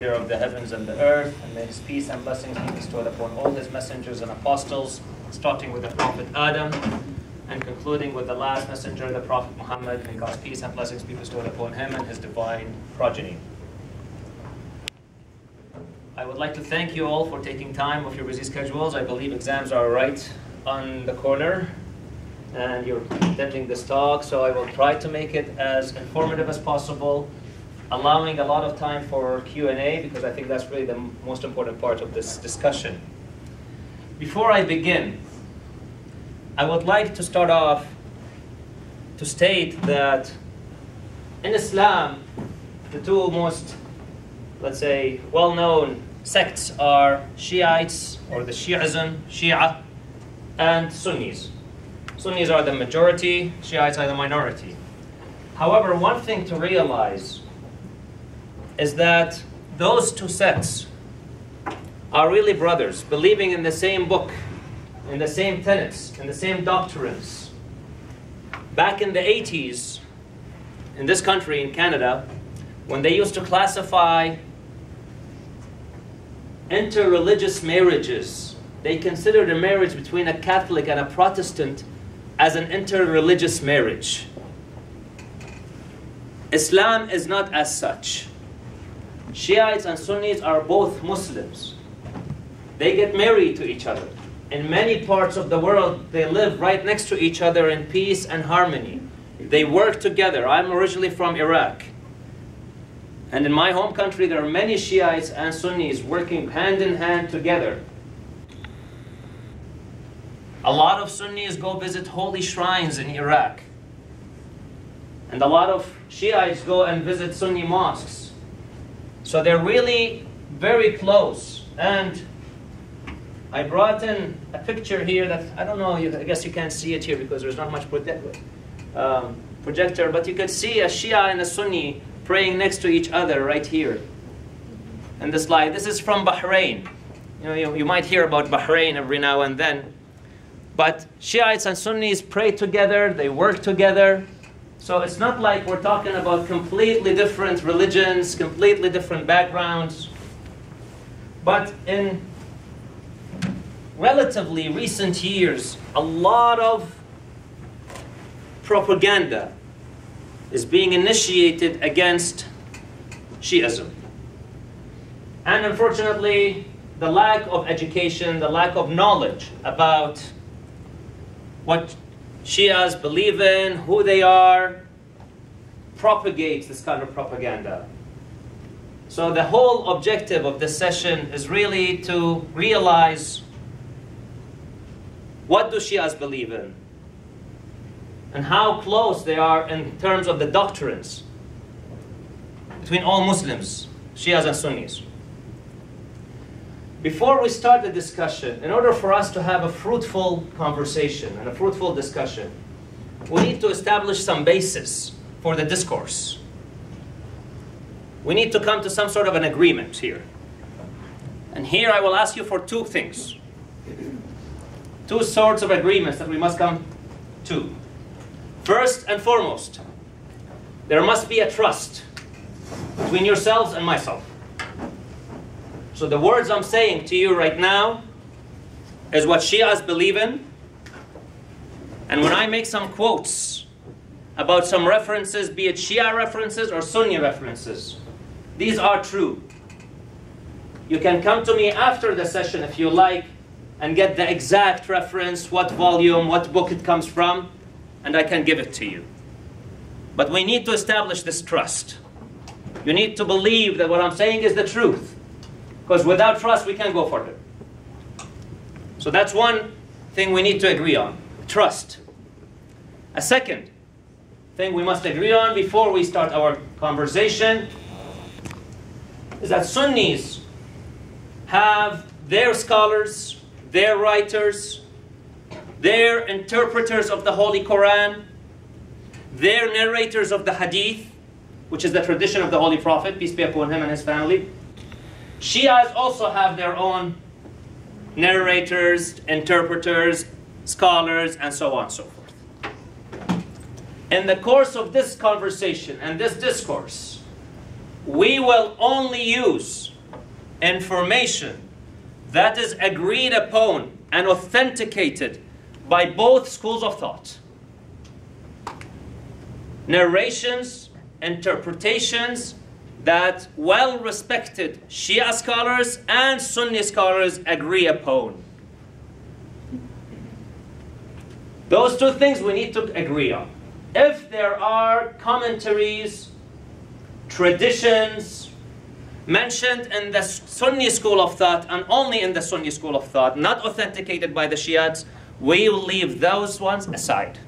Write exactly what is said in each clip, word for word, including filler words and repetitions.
Of the heavens and the earth, and may his peace and blessings be bestowed upon all his messengers and apostles, starting with the Prophet Adam and concluding with the last messenger, the Prophet Muhammad. May God's peace and blessings be bestowed upon him and his divine progeny. I would like to thank you all for taking time off your busy schedules. I believe exams are right on the corner and you're attending this talk, so I will try to make it as informative as possible, allowing a lot of time for Q and A, because I think that's really the most important part of this discussion. Before I begin, I would like to start off to state that in Islam, the two most, let's say, well-known sects are Shiites, or the Shi'ism, Shia, and Sunnis. Sunnis are the majority, Shiites are the minority. However, one thing to realize is that those two sects are really brothers, believing in the same book, in the same tenets, in the same doctrines. Back in the eighties, in this country, in Canada, when they used to classify interreligious marriages, they considered a marriage between a Catholic and a Protestant as an interreligious marriage. Islam is not as such. Shiites and Sunnis are both Muslims. They get married to each other. In many parts of the world, they live right next to each other in peace and harmony. They work together. I'm originally from Iraq. And in my home country, there are many Shiites and Sunnis working hand in hand together. A lot of Sunnis go visit holy shrines in Iraq. And a lot of Shiites go and visit Sunni mosques. So they're really very close. And I brought in a picture here that, I don't know, I guess you can't see it here because there's not much um, projector, but you could see a Shia and a Sunni praying next to each other right here in the slide. This is from Bahrain. You know, you, you might hear about Bahrain every now and then. But Shiites and Sunnis pray together, they work together. So it's not like we're talking about completely different religions, completely different backgrounds. But in relatively recent years, a lot of propaganda is being initiated against Shiism. And unfortunately, the lack of education, the lack of knowledge about what Shias believe in, who they are, propagates this kind of propaganda. So the whole objective of this session is really to realize what do Shias believe in and how close they are in terms of the doctrines between all Muslims, Shias and Sunnis. Before we start the discussion, in order for us to have a fruitful conversation and a fruitful discussion, we need to establish some basis for the discourse. We need to come to some sort of an agreement here. And here I will ask you for two things. Two sorts of agreements that we must come to. First and foremost, there must be a trust between yourselves and myself. So the words I'm saying to you right now is what Shias believe in. And when I make some quotes about some references, be it Shia references or Sunni references, these are true. You can come to me after the session if you like and get the exact reference, what volume, what book it comes from, and I can give it to you. But we need to establish this trust. You need to believe that what I'm saying is the truth. Because without trust, we can't go further. So that's one thing we need to agree on, trust. A second thing we must agree on before we start our conversation is that Sunnis have their scholars, their writers, their interpreters of the Holy Quran, their narrators of the Hadith, which is the tradition of the Holy Prophet, peace be upon him and his family. Shias also have their own narrators, interpreters, scholars, and so on and so forth. In the course of this conversation and this discourse, we will only use information that is agreed upon and authenticated by both schools of thought. Narrations, interpretations that well-respected Shia scholars and Sunni scholars agree upon. Those two things we need to agree on. If there are commentaries, traditions mentioned in the Sunni school of thought and only in the Sunni school of thought, not authenticated by the Shiites, we will leave those ones aside.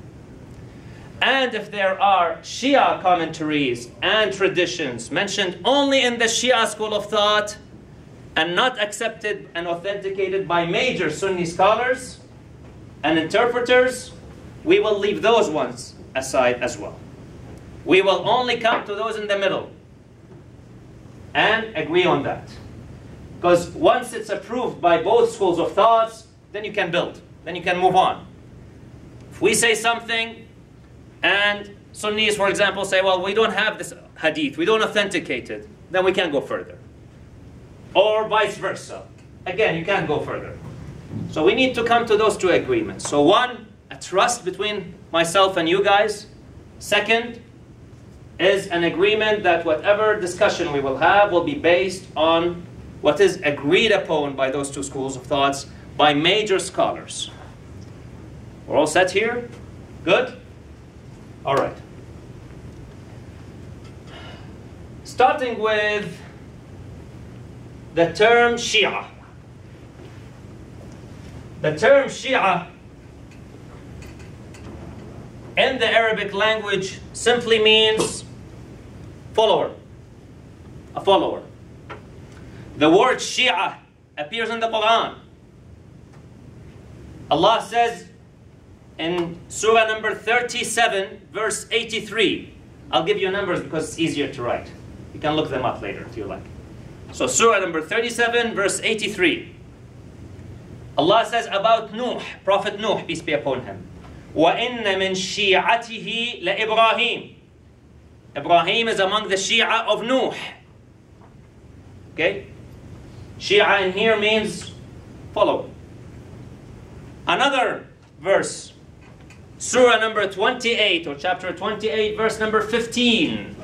And if there are Shia commentaries and traditions mentioned only in the Shia school of thought and not accepted and authenticated by major Sunni scholars and interpreters, we will leave those ones aside as well. We will only come to those in the middle and agree on that. Because once it's approved by both schools of thoughts, then you can build, then you can move on. If we say something, and Sunnis, for example, say, well, we don't have this hadith, we don't authenticate it, then we can't go further. Or vice versa. Again, you can't go further. So we need to come to those two agreements. So one, a trust between myself and you guys. Second, is an agreement that whatever discussion we will have will be based on what is agreed upon by those two schools of thoughts, by major scholars. We're all set here? Good? All right. Starting with the term Shia. The term Shia in the Arabic language simply means follower, a follower. The word Shia appears in the Quran. Allah says, in Surah number thirty-seven, verse eighty-three. I'll give you numbers because it's easier to write. You can look them up later if you like. So Surah number thirty-seven, verse eighty-three. Allah says about Nuh, Prophet Nuh, peace be upon him. وَإِنَّ مِنْ شِيعَتِهِ لَإِبْرَاهِيمَ. Ibrahim is among the Shia of Nuh. Okay? Shia in here means follow. Another verse. Surah number twenty-eight, or chapter twenty-eight, verse number fifteen.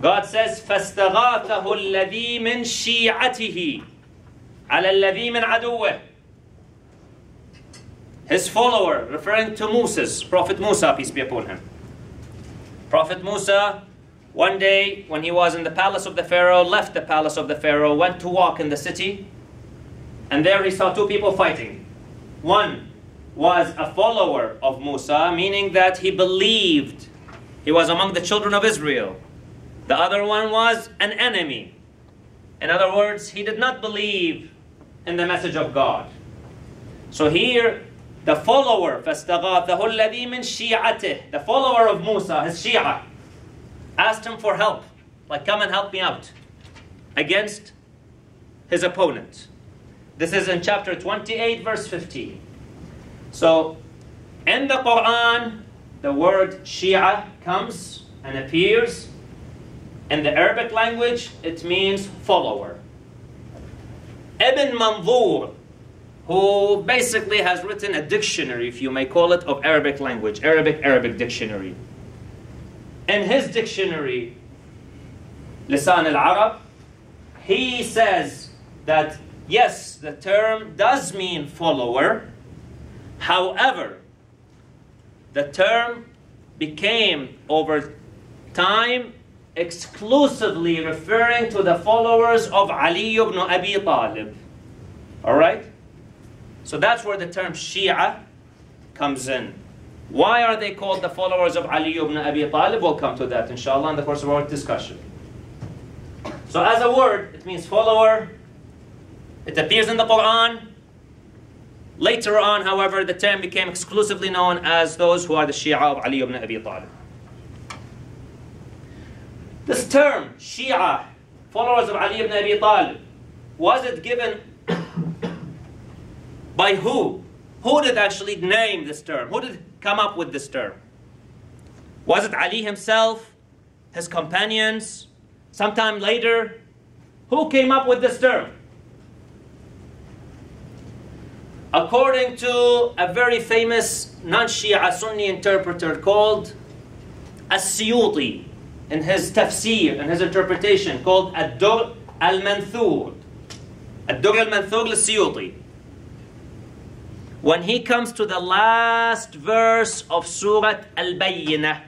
God says, فَاسْتَغَاثَهُ الَّذِي مِنْ شِيعَتِهِ عَلَى الَّذِي مِنْ عَدُوِّهِ. His follower, referring to Moses, Prophet Musa, peace be upon him. Prophet Musa, one day when he was in the palace of the Pharaoh, left the palace of the Pharaoh, went to walk in the city, and there he saw two people fighting. One was a follower of Musa, meaning that he believed he was among the children of Israel. The other one was an enemy. In other words, he did not believe in the message of God. So here, the follower, فَاسْتَغَاثَهُ الَّذِي مِنْ شِيعَتِهِ, the follower of Musa, his Shia, asked him for help. Like, come and help me out against his opponent. This is in chapter twenty-eight, verse fifteen. So, in the Quran, the word Shia comes and appears. In the Arabic language, it means follower. Ibn Manzoor, who basically has written a dictionary, if you may call it, of Arabic language, Arabic, Arabic dictionary. In his dictionary, Lisan Al Arab, he says that, yes, the term does mean follower. However, the term became, over time, exclusively referring to the followers of Ali ibn Abi Talib. All right? So that's where the term Shia comes in. Why are they called the followers of Ali ibn Abi Talib? We'll come to that, inshallah, in the course of our discussion. So as a word, it means follower. It appears in the Quran. Later on, however, the term became exclusively known as those who are the Shia of Ali ibn Abi Talib. This term, Shia, followers of Ali ibn Abi Talib, was it given by who? Who did actually name this term? Who did come up with this term? Was it Ali himself? his companions, sometime later. Who came up with this term? According to a very famous non-Shia Sunni interpreter called Al-Suyuti, in his tafsir, in his interpretation, called Al-Durr al Manthur. Al-Durr al Manthur al-Suyuti. When he comes to the last verse of Surah Al-Bayyinah,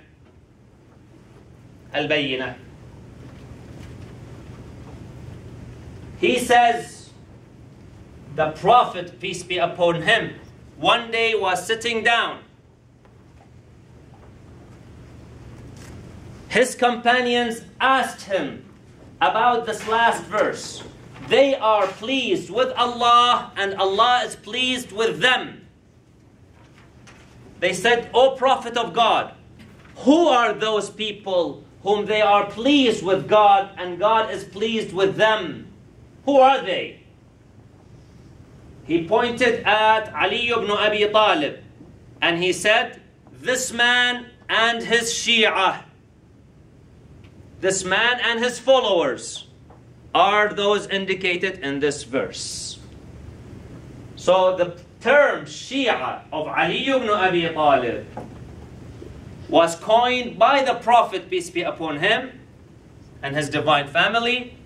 Al-Bayyinah, he says, the Prophet, peace be upon him, one day was sitting down. His companions asked him about this last verse. They are pleased with Allah and Allah is pleased with them. They said, O Prophet of God, who are those people whom they are pleased with God and God is pleased with them? Who are they? He pointed at Ali ibn Abi Talib and he said, this man and his Shia, this man and his followers are those indicated in this verse. So the term Shia of Ali ibn Abi Talib was coined by the Prophet, peace be upon him, and his divine family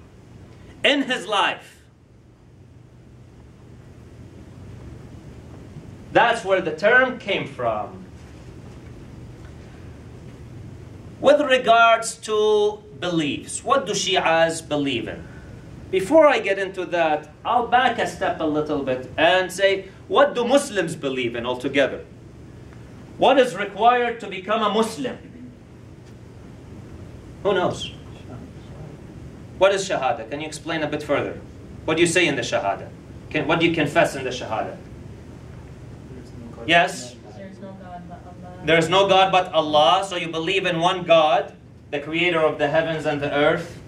in his life. That's where the term came from. With regards to beliefs, what do Shi'as believe in? Before I get into that, I'll back a step a little bit and say, what do Muslims believe in altogether? What is required to become a Muslim? Who knows? What is Shahada? Can you explain a bit further? What do you say in the Shahada? Can, what do you confess in the Shahada? Yes? There is no God but Allah. There is no God but Allah, so you believe in one God, the creator of the heavens and the earth.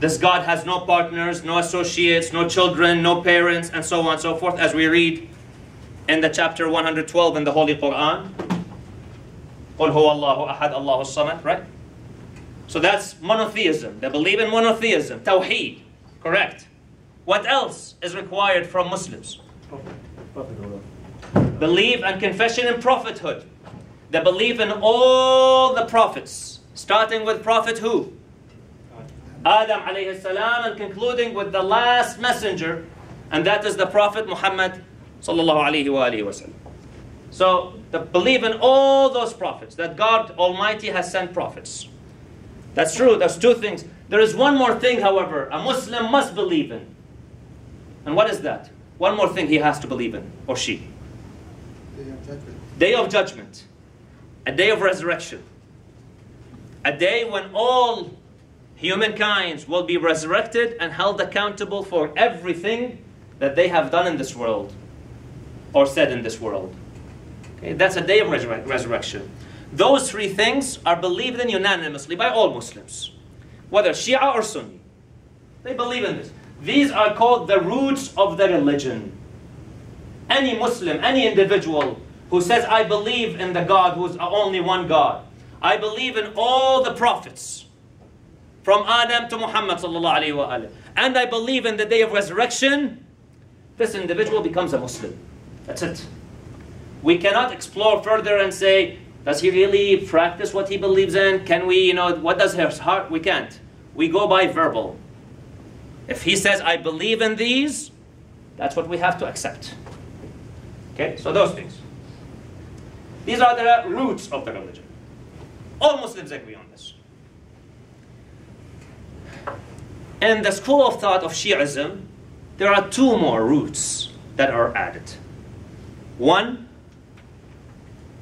This God has no partners, no associates, no children, no parents, and so on and so forth, as we read in the chapter one hundred twelve in the Holy Quran. قُلْ هُوَ اللَّهُ أَحَدْ اللَّهُ الصَّمَدْ, right? So that's monotheism. They believe in monotheism, Tawheed, correct. What else is required from Muslims? Prophet. Prophet. Belief and confession in prophethood. They believe in all the prophets, starting with prophet who? Adam alayhi salam, and concluding with the last messenger, and that is the Prophet Muhammad sallallahu alayhi wa alayhi wa sallam. So they believe in all those prophets, that God Almighty has sent prophets. That's true, that's two things. There is one more thing, however, a Muslim must believe in. And what is that? One more thing he has to believe in, or she. Day of judgment, a day of resurrection, a day when all humankind will be resurrected and held accountable for everything that they have done in this world or said in this world. Okay, that's a day of resur resurrection. Those three things are believed in unanimously by all Muslims, whether Shia or Sunni. They believe in this. These are called the roots of the religion. Any Muslim, any individual who says, I believe in the God who is only one God. I believe in all the prophets from Adam to Muhammad sallallahu alayhi wa alayhi. And I believe in the day of resurrection. This individual becomes a Muslim. That's it. We cannot explore further and say, does he really practice what he believes in? Can we, you know, what does his heart? We can't. We go by verbal. If he says, I believe in these, that's what we have to accept. Okay, so those things. These are the roots of the religion. All Muslims agree on this. In the school of thought of Shi'ism, there are two more roots that are added. One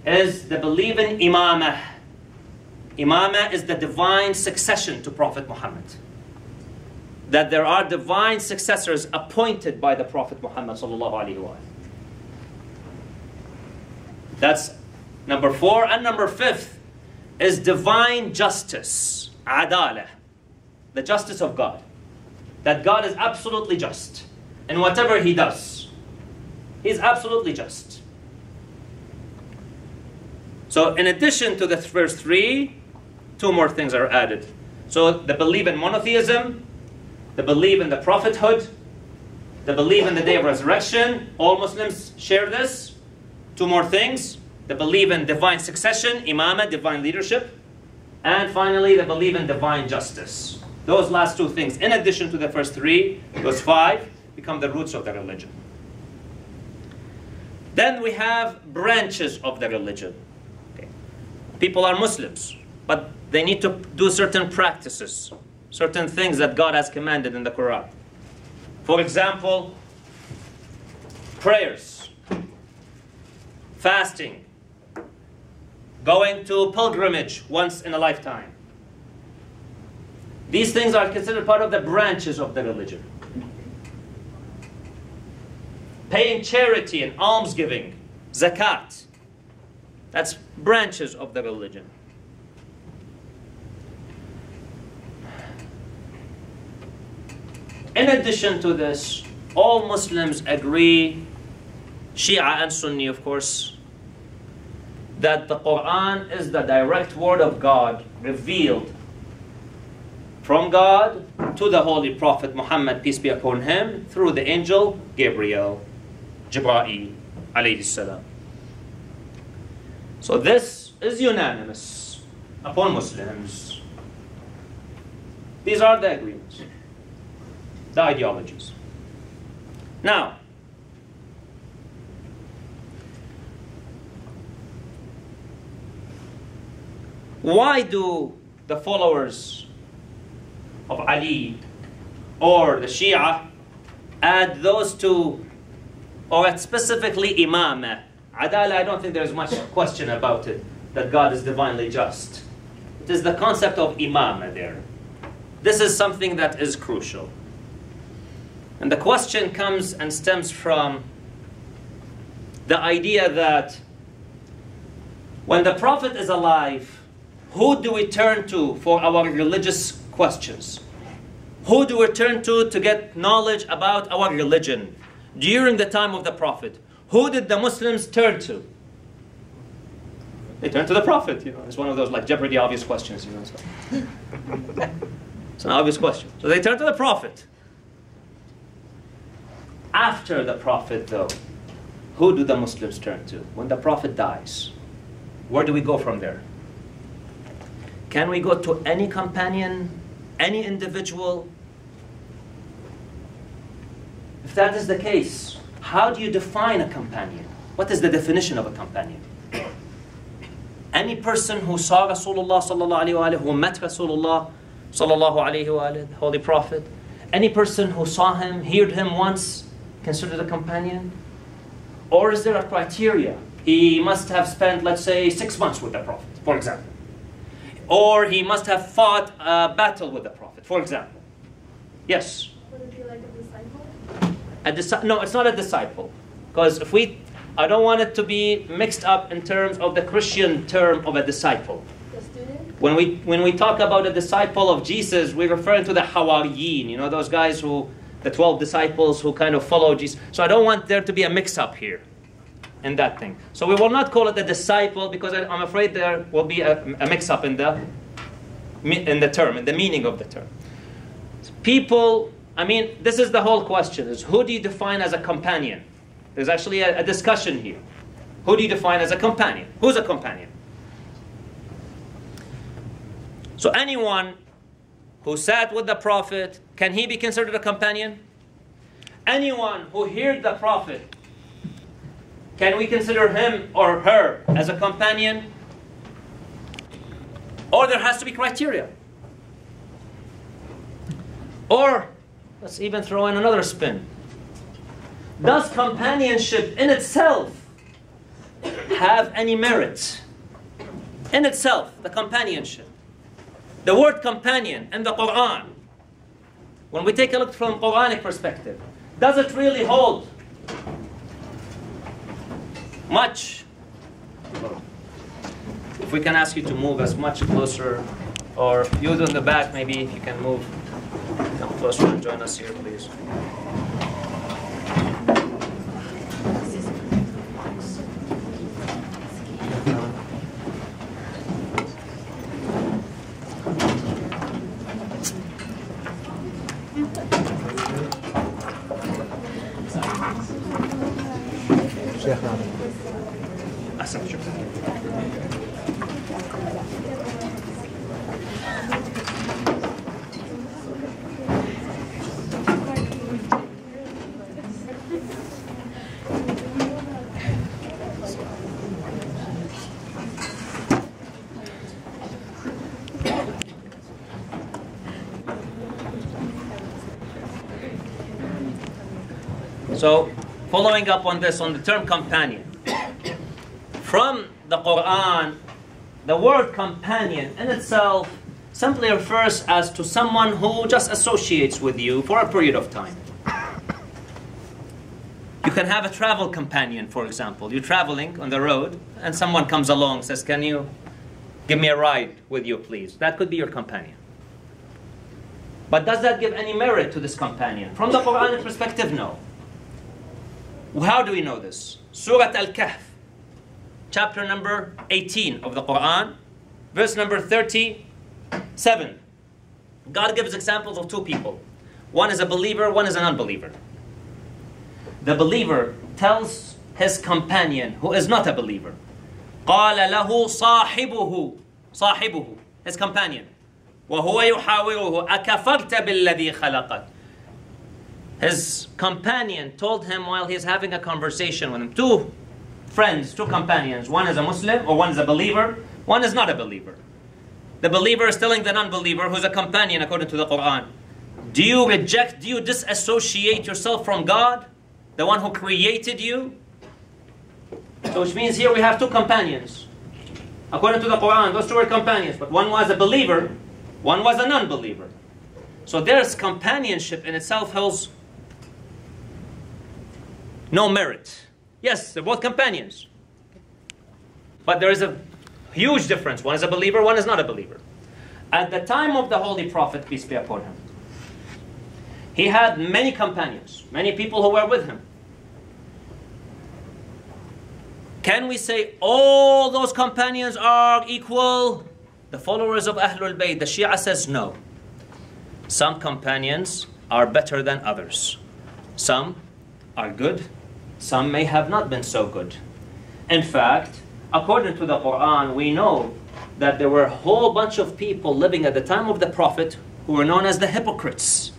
is the belief in Imamah. Imamah is the divine succession to Prophet Muhammad. That there are divine successors appointed by the Prophet Muhammad sallallahu alaihi wasallam. That's number four. And number fifth is divine justice, Adala, the justice of God. That God is absolutely just in whatever he does. He's absolutely just. So in addition to the first three, two more things are added. So the belief in monotheism, the belief in the prophethood, the belief in the day of resurrection, all Muslims share this. Two more things, the belief in divine succession, imamah, divine leadership, and finally the belief in divine justice. Those last two things, in addition to the first three, those five, become the roots of the religion. Then we have branches of the religion. Okay. People are Muslims, but they need to do certain practices, certain things that God has commanded in the Quran. For example, prayers, fasting, going to pilgrimage once in a lifetime. These things are considered part of the branches of the religion. Paying charity and almsgiving, zakat, that's branches of the religion. In addition to this, all Muslims agree, Shia and Sunni of course, that the Quran is the direct word of God, revealed from God to the Holy Prophet Muhammad, peace be upon him, through the angel Gabriel, Jibra'il, alayhi salam. So this is unanimous upon Muslims. These are the agreements, the ideologies. Now, why do the followers of Ali or the Shia add those two, or at specifically Imamah? Adala, I don't think there's much question about it, that God is divinely just. It is the concept of Imamah there. This is something that is crucial. And the question comes and stems from the idea that when the Prophet is alive, who do we turn to for our religious questions? Who do we turn to to get knowledge about our religion during the time of the Prophet? Who did the Muslims turn to? They turned to the Prophet. You know, it's one of those like Jeopardy obvious questions. You know, so. It's an obvious question. So they turned to the Prophet. After the Prophet, though, who do the Muslims turn to? When the Prophet dies, where do we go from there? Can we go to any companion, any individual? If that is the case, how do you define a companion? What is the definition of a companion? Any person who saw Rasulullah sallallahu alaihi wa alihi, who met Rasulullah sallallahu alaihi wa alihi, the Holy Prophet, any person who saw him, heard him once, considered a companion? Or is there a criteria? He must have spent, let's say, six months with the Prophet, for example. Or he must have fought a battle with the Prophet, for example. Yes? Would it be like a disciple? A disi no, it's not a disciple. Because if we, I don't want it to be mixed up in terms of the Christian term of a disciple. The student? When we, when we talk about a disciple of Jesus, we're referring to the Hawariin, you know, those guys who, the twelve disciples who kind of follow Jesus. So I don't want there to be a mix-up here in that thing. So we will not call it a disciple because I, I'm afraid there will be a, a mix-up in the, in the term, in the meaning of the term. People, I mean, this is the whole question, is who do you define as a companion? There's actually a, a discussion here. Who do you define as a companion? Who's a companion? So anyone who sat with the Prophet, can he be considered a companion? Anyone who heard the Prophet, can we consider him or her as a companion? Or there has to be criteria. Or, let's even throw in another spin. Does companionship in itself have any merit? In itself, the companionship. The word companion in the Quran, when we take a look from a Quranic perspective, does it really hold much? If we can ask you to move as much closer, or you in the back, maybe if you can move, come closer and join us here, please. شيخنا أحسن شكرا. So, following up on this, on the term companion. From the Quran, the word companion in itself simply refers as to someone who just associates with you for a period of time. You can have a travel companion, for example. You're traveling on the road and someone comes along and says, "Can you give me a ride with you, please?" That could be your companion. But does that give any merit to this companion? From the Quranic perspective, no. How do we know this? Surah Al-Kahf, chapter number eighteen of the Quran, verse number thirty-seven. God gives examples of two people. One is a believer, one is an unbeliever. The believer tells his companion, who is not a believer, قَالَ لَهُ صَاحِبُهُ صَاحِبُهُ, his companion. وَهُوَ يُحَاوِرُهُ أَكَفَرْتَ بِالَّذِي خَلَقَكَ. His companion told him while he's having a conversation with him. Two friends, two companions. One is a Muslim, or one is a believer. One is not a believer. The believer is telling the non-believer, who's a companion according to the Quran, do you reject, do you disassociate yourself from God, the one who created you? So which means here we have two companions. According to the Quran, those two were companions. But one was a believer, one was a non-believer. So there's companionship in itself holds no merit. Yes, they're both companions. But there is a huge difference. One is a believer, one is not a believer. At the time of the Holy Prophet, peace be upon him, he had many companions, many people who were with him. Can we say all those companions are equal? The followers of Ahlul Bayt, the Shia says no. Some companions are better than others. Some are good, some may have not been so good. In fact, according to the Quran, we know that there were a whole bunch of people living at the time of the Prophet who were known as the hypocrites.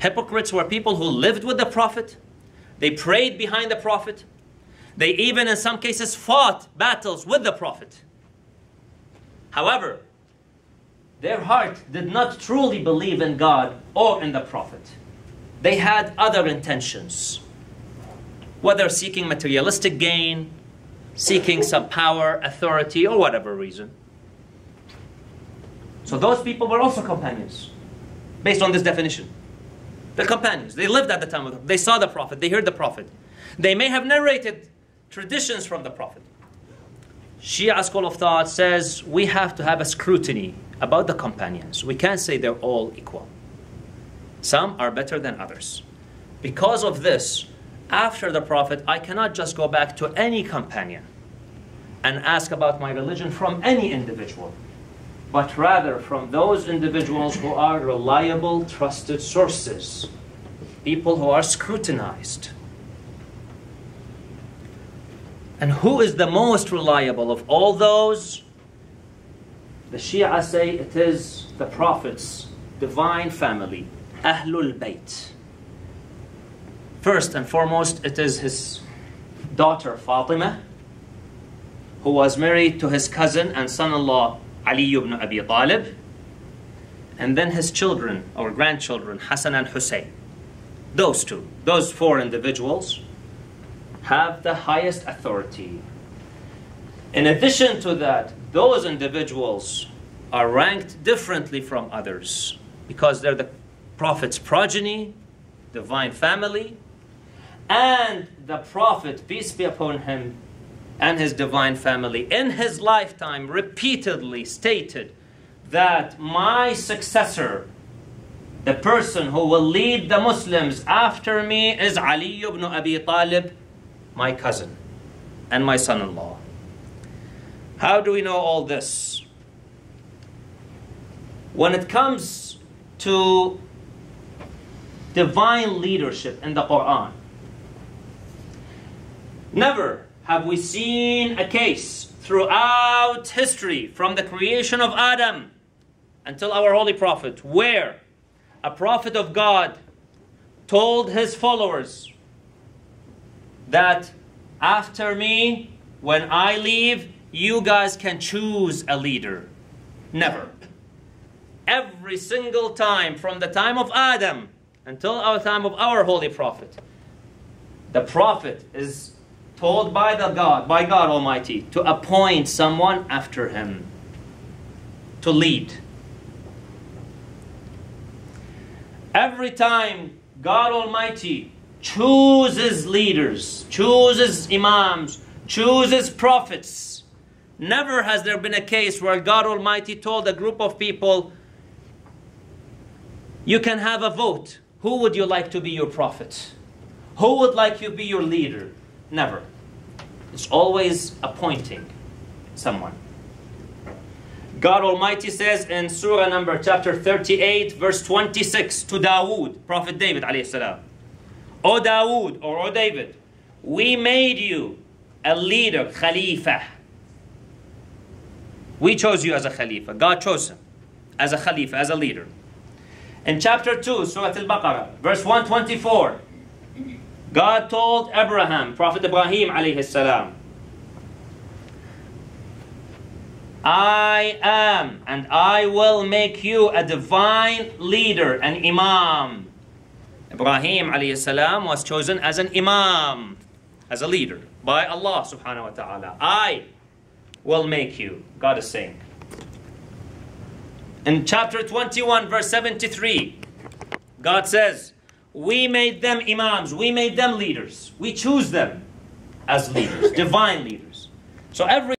Hypocrites were people who lived with the Prophet, they prayed behind the Prophet, they even in some cases fought battles with the Prophet. However, their heart did not truly believe in God or in the Prophet. They had other intentions, whether seeking materialistic gain, seeking some power, authority, or whatever reason. So those people were also companions, based on this definition. They're companions. They lived at the time of the Prophet. They saw the Prophet. They heard the Prophet. They may have narrated traditions from the Prophet. Shia school of thought says we have to have a scrutiny about the companions. We can't say they're all equal. Some are better than others. Because of this, after the Prophet, I cannot just go back to any companion and ask about my religion from any individual, but rather from those individuals who are reliable, trusted sources, people who are scrutinized. And who is the most reliable of all those? The Shia say it is the Prophet's divine family, Ahlul Bayt. First and foremost, it is his daughter Fatima, who was married to his cousin and son-in-law Ali ibn Abi Talib, and then his children or grandchildren Hassan and Hussein. Those two, those four individuals have the highest authority. In addition to that, those individuals are ranked differently from others because they're the Prophet's progeny, divine family, and the Prophet, peace be upon him, and his divine family in his lifetime repeatedly stated that my successor, the person who will lead the Muslims after me, is Ali ibn Abi Talib, my cousin and my son-in-law. How do we know all this? When it comes to divine leadership in the Quran. Never have we seen a case throughout history from the creation of Adam until our Holy Prophet where a prophet of God told his followers that after me, when I leave, you guys can choose a leader. Never. Every single time from the time of Adam until our time of our Holy Prophet, the Prophet is told by the God, by God Almighty, to appoint someone after him to lead. Every time God Almighty chooses leaders, chooses imams, chooses prophets, never has there been a case where God Almighty told a group of people, you can have a vote. Who would you like to be your prophet? Who would like you to be your leader? Never. It's always appointing someone. God Almighty says in Surah number chapter thirty-eight, verse twenty-six, to Dawood, Prophet David alayhi salam, O Dawood, or O David, we made you a leader, Khalifa. We chose you as a Khalifa. God chose him as a Khalifa, as a leader. In chapter two, Surah Al-Baqarah, verse one twenty-four, God told Abraham, Prophet Ibrahim alayhi salam, I am and I will make you a divine leader, an imam. Ibrahim alayhi salam was chosen as an imam, as a leader by Allah subhanahu wa ta'ala. I will make you, God is saying. In chapter twenty-one, verse seventy-three, God says, we made them imams, we made them leaders. We choose them as leaders, divine leaders. So every